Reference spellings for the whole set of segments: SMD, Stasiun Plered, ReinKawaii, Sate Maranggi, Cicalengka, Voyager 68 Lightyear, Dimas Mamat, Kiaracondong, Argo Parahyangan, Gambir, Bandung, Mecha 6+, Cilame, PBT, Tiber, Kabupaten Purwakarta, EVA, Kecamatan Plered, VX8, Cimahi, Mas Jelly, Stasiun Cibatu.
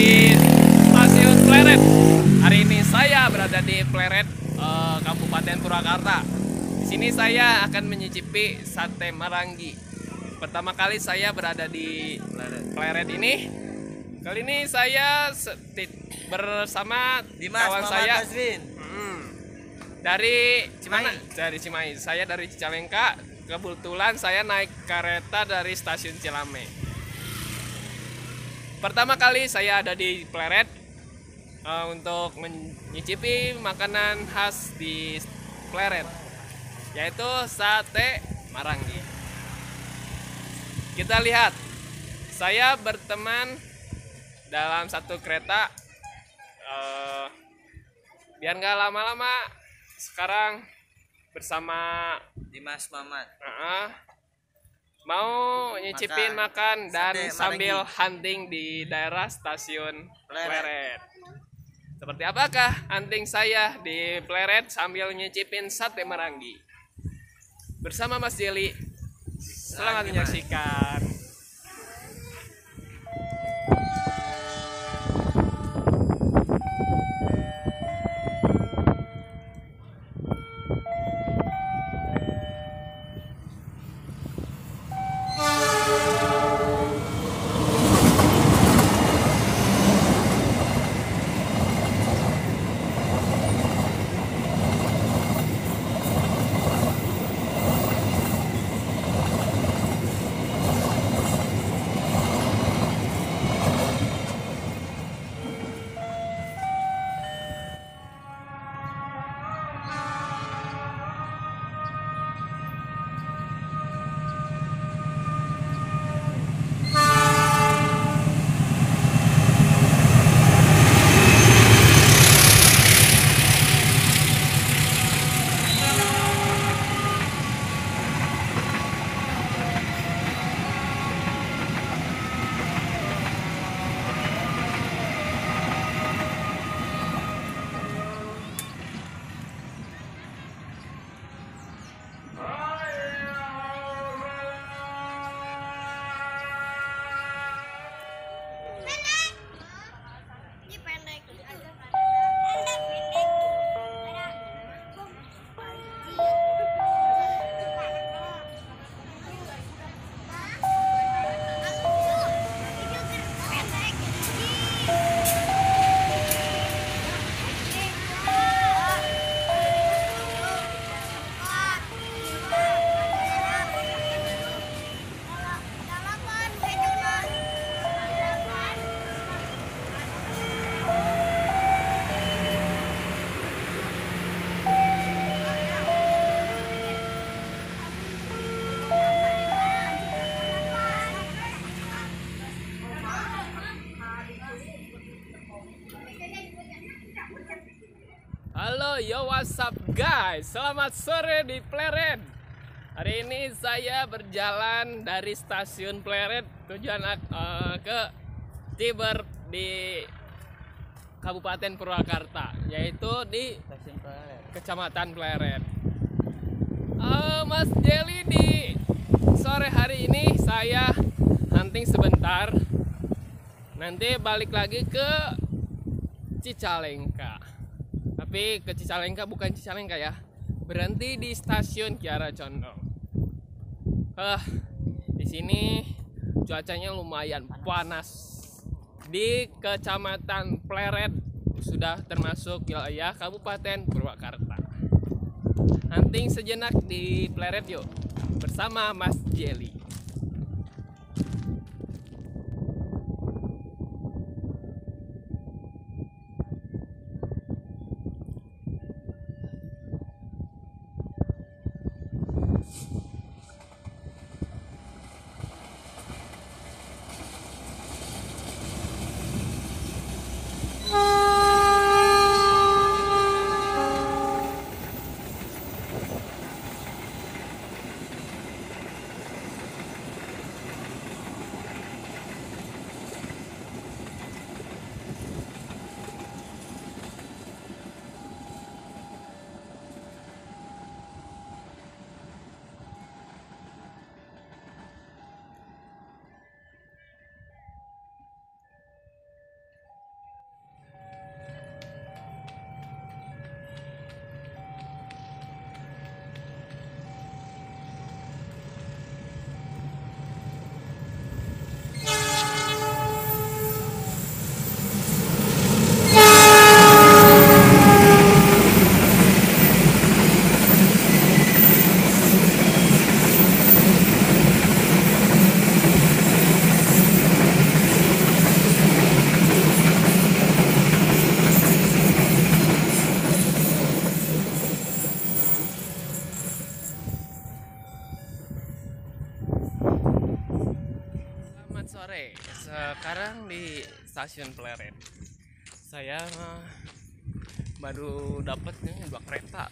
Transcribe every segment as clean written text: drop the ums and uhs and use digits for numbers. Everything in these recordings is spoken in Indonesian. di Stasiun Plered. Hari ini saya berada di Plered, Kabupaten Purwakarta. Di sini saya akan menyicipi sate maranggi. Pertama kali saya berada di Plered ini. Kali ini saya bersama Dimas kawan Mamat saya dari Cimahi. Dari Cimahi. Saya dari Cicalengka. Kebetulan saya naik kereta dari stasiun Cilame. Pertama kali saya ada di Plered untuk menyicipi makanan khas di Plered, yaitu sate maranggi. Kita lihat, saya berteman dalam satu kereta. Biar nggak lama-lama, sekarang bersama Dimas Mamat mau nyicipin makan dan sambil hunting di daerah stasiun Plered. Seperti apakah hunting saya di Plered sambil nyicipin sate maranggi bersama Mas Jelly. Selamat menyaksikan. Halo, yo, what's up guys? Selamat sore di Plered. Hari ini saya berjalan dari stasiun Plered tujuan ke Tiber di Kabupaten Purwakarta, yaitu di Kecamatan Plered. Mas Jelly, di sore hari ini saya hunting sebentar. Nanti balik lagi ke Cicalengka. Tapi ke Cicalengka bukan Cicalengka ya, berhenti di stasiun Kiaracondong. Di sini cuacanya lumayan panas. Di Kecamatan Plered sudah termasuk wilayah Kabupaten Purwakarta. Hunting sejenak di Plered yuk bersama Mas Jelly. sekarang di Stasiun Plered. Saya baru dapatnya 2 kereta.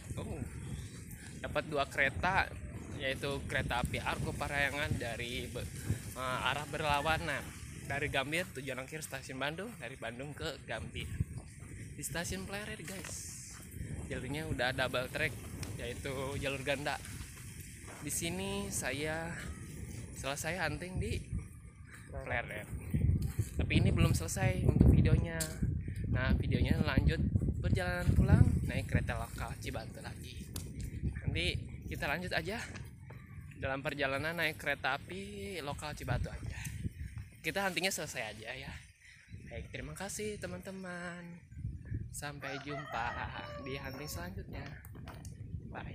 Dapat 2 kereta, yaitu kereta api Argo Parahyangan dari arah berlawanan, dari Gambir tujuan akhir Stasiun Bandung, dari Bandung ke Gambir. Di Stasiun Plered, guys, jalurnya udah double track, yaitu jalur ganda. Di sini saya selesai hunting di Plered, tapi ini belum selesai untuk videonya. Nah, videonya lanjut perjalanan pulang naik kereta lokal Cibatu lagi. Nanti kita lanjut aja dalam perjalanan naik kereta api lokal Cibatu aja. Kita huntingnya selesai aja ya. Baik, terima kasih teman-teman. Sampai jumpa di hunting selanjutnya. Bye.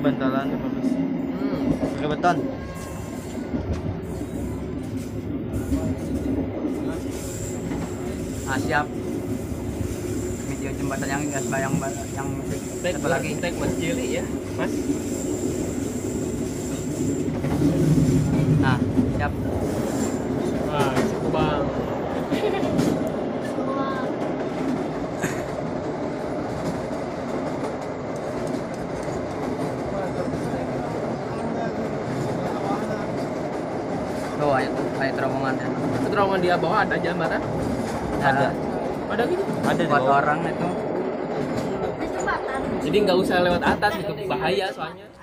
Bantalan bagus. Pakai beton. Ah, siap. Video jembatan yang enggak sebayang yang satu lagi tag Mas Jelly ya, Mas. Nah, siap. Wah, cukup bang. Terowongan dia bawah ada jembatan? Ada gitu? Ada buat orang itu. Jadi nggak usah lewat atas, itu bahaya soalnya.